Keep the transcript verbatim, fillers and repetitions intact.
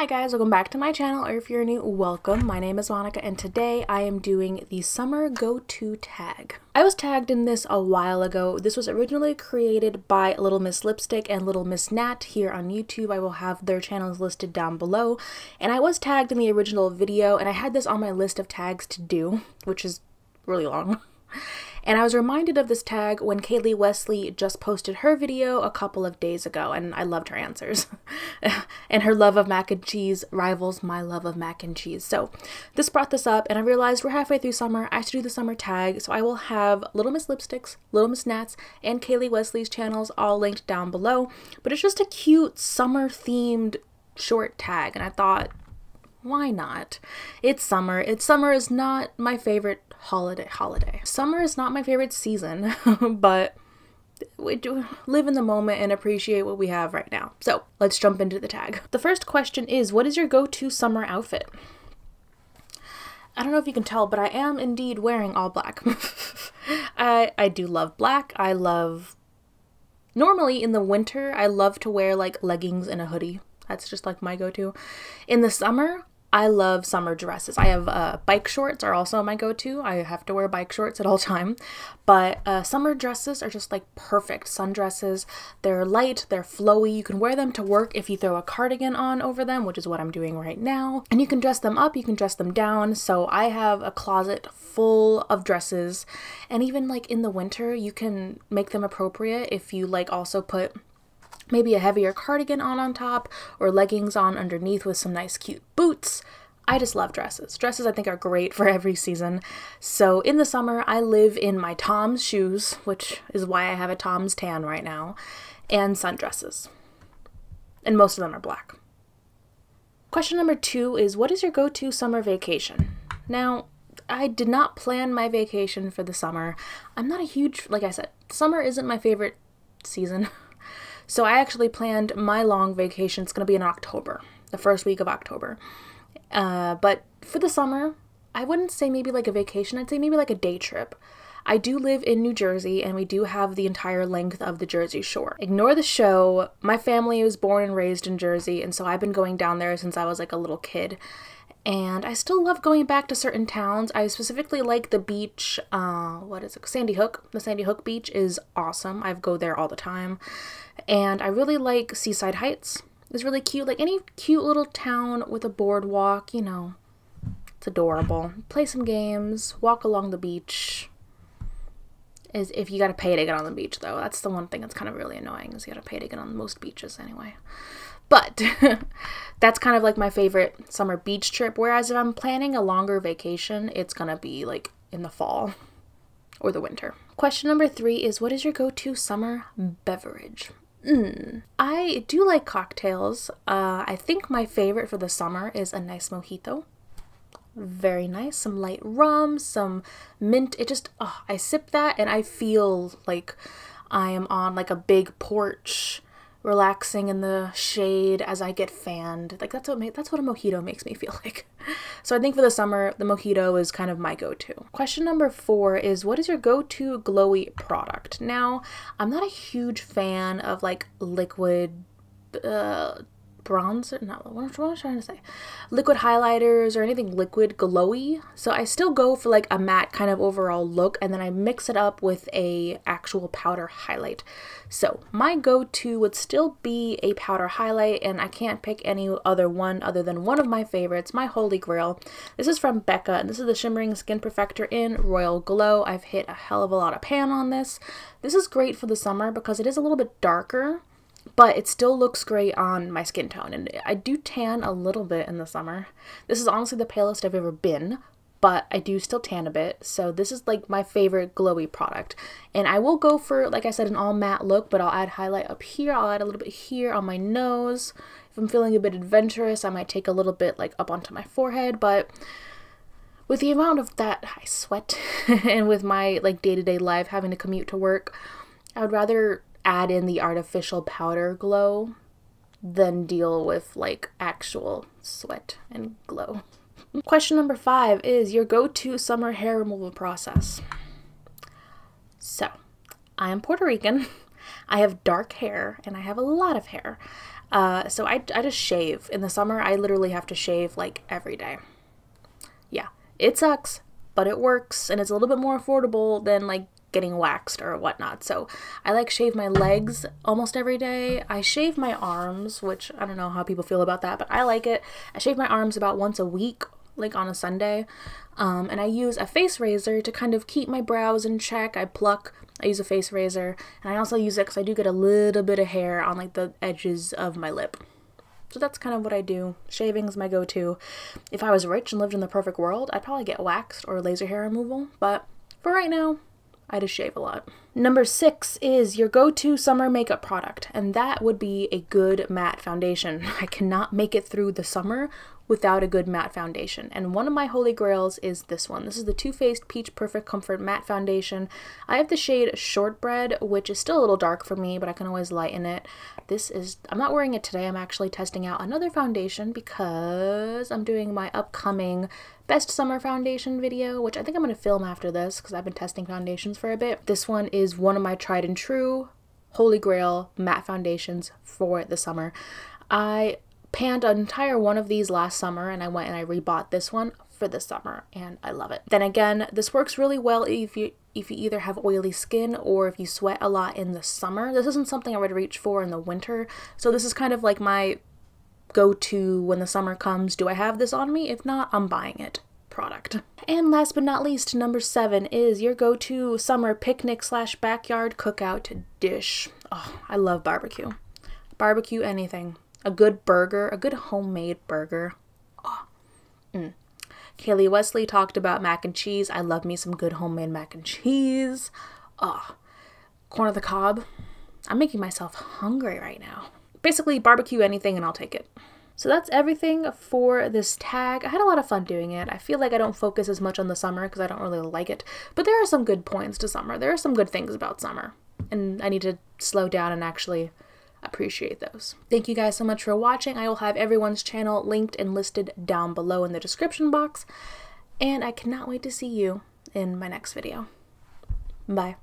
Hi guys, welcome back to my channel, or if you're new, welcome. My name is Monica and today I am doing the summer go-to tag. I was tagged in this a while ago. This was originally created by Little Miss Lipstick and Little Miss Nat here on YouTube. I will have their channels listed down below. And I was tagged in the original video and I had this on my list of tags to do, which is really long. And I was reminded of this tag when Kailee Wesley just posted her video a couple of days ago, and I loved her answers. And her love of mac and cheese rivals my love of mac and cheese. So this brought this up, and I realized we're halfway through summer. I should do the summer tag, so I will have Little Miss Lipstick's, Little Miss Nat's, and Kailee Wesley's channels all linked down below. But it's just a cute summer-themed short tag, and I thought, why not? It's summer. It's summer is not my favorite holiday holiday summer is not my favorite season, but we do live in the moment and appreciate what we have right now. So let's jump into the tag. The first question is, what is your go-to summer outfit? I don't know if you can tell, but I am indeed wearing all black. I I do love black. I love normally in the winter I love to wear like leggings and a hoodie. That's just like my go-to. In the summer I love summer dresses. I have uh, bike shorts are also my go-to. I have to wear bike shorts at all time. But uh, summer dresses are just like perfect. Sundresses, they're light, they're flowy. You can wear them to work if you throw a cardigan on over them, which is what I'm doing right now. And you can dress them up, you can dress them down. So I have a closet full of dresses. And even like in the winter, you can make them appropriate if you like also put maybe a heavier cardigan on on top or leggings on underneath with some nice cute boots. I just love dresses. Dresses I think are great for every season. So in the summer I live in my Tom's shoes, which is why I have a Tom's tan right now, and sundresses. And most of them are black. Question number two is, what is your go-to summer vacation? Now, I did not plan my vacation for the summer. I'm not a huge, like I said, summer isn't my favorite season. So I actually planned my long vacation. It's going to be in October, the first week of October. Uh, but for the summer, I wouldn't say maybe like a vacation. I'd say maybe like a day trip. I do live in New Jersey, and we do have the entire length of the Jersey Shore. Ignore the show. My family was born and raised in Jersey, and so I've been going down there since I was like a little kid. And I still love going back to certain towns. I specifically like the beach, uh, what is it, Sandy Hook. The Sandy Hook beach is awesome. I go there all the time. And I really like Seaside Heights. It's really cute. Like any cute little town with a boardwalk, you know, it's adorable. Play some games, walk along the beach. Is if you gotta pay to get on the beach though. That's the one thing that's kind of really annoying, is you gotta pay to get on most beaches anyway. But that's kind of like my favorite summer beach trip. Whereas if I'm planning a longer vacation, it's gonna be like in the fall or the winter. Question number three is, what is your go-to summer beverage? Mm. I do like cocktails. Uh, I think my favorite for the summer is a nice mojito. Very nice. Some light rum, some mint. It just, oh, I sip that and I feel like I am on like a big porch, relaxing in the shade as I get fanned. Like that's what, that's what a mojito makes me feel like. So I think for the summer, the mojito is kind of my go-to. Question number four is, what is your go-to glowy product? Now, I'm not a huge fan of like liquid uh, bronzer, not, what am I trying to say? Liquid highlighters or anything liquid glowy. So I still go for like a matte kind of overall look, and then I mix it up with a actual powder highlight. So my go-to would still be a powder highlight, and I can't pick any other one other than one of my favorites, my holy grail. This is from Becca, and this is the Shimmering Skin Perfector in Royal Glow. I've hit a hell of a lot of pan on this. This is great for the summer because it is a little bit darker, but it still looks great on my skin tone, and I do tan a little bit in the summer. This is honestly the palest I've ever been, but I do still tan a bit, so this is like my favorite glowy product. And I will go for, like I said, an all matte look, but I'll add highlight up here, I'll add a little bit here on my nose. If I'm feeling a bit adventurous, I might take a little bit like up onto my forehead, but with the amount of that I sweat and with my like day-to-day life having to commute to work, I would rather add in the artificial powder glow then deal with like actual sweat and glow. Question number five is, your go-to summer hair removal process. So I am Puerto Rican. I have dark hair and I have a lot of hair. Uh, so I, I just shave. In the summer, I literally have to shave like every day. Yeah, it sucks, but it works, and it's a little bit more affordable than like getting waxed or whatnot. So I like shave my legs almost every day. I shave my arms, which I don't know how people feel about that, but I like it. I shave my arms about once a week, like on a Sunday. Um, and I use a face razor to kind of keep my brows in check. I pluck, I use a face razor, and I also use it because I do get a little bit of hair on like the edges of my lip. So that's kind of what I do. Shaving's my go-to. If I was rich and lived in the perfect world, I'd probably get waxed or laser hair removal, but for right now, I just shave a lot. Number six is your go-to summer makeup product, and that would be a good matte foundation. I cannot make it through the summer without a good matte foundation, and one of my holy grails is this one. This is the Too Faced Peach Perfect Comfort Matte Foundation. I have the shade Shortbread, which is still a little dark for me, but I can always lighten it. This is, I'm not wearing it today, I'm actually testing out another foundation because I'm doing my upcoming best summer foundation video, which I think I'm going to film after this because I've been testing foundations for a bit. This one is one of my tried and true holy grail matte foundations for the summer. I panned an entire one of these last summer, and I went and I rebought this one for this summer, and I love it. Then again, this works really well if you if you either have oily skin or if you sweat a lot in the summer. This isn't something I would reach for in the winter, so this is kind of like my go-to when the summer comes. Do I have this on me? If not, I'm buying it product. And last but not least, number seven is your go-to summer picnic slash backyard cookout dish. Oh, I love barbecue. Barbecue anything. A good burger, a good homemade burger. Oh. Mm. Kailee Wesley talked about mac and cheese. I love me some good homemade mac and cheese. Oh. Corn on the cob. I'm making myself hungry right now. Basically, barbecue anything and I'll take it. So that's everything for this tag. I had a lot of fun doing it. I feel like I don't focus as much on the summer because I don't really like it. But there are some good points to summer. There are some good things about summer. And I need to slow down and actually appreciate those. Thank you guys so much for watching. I will have everyone's channel linked and listed down below in the description box. And I cannot wait to see you in my next video. Bye.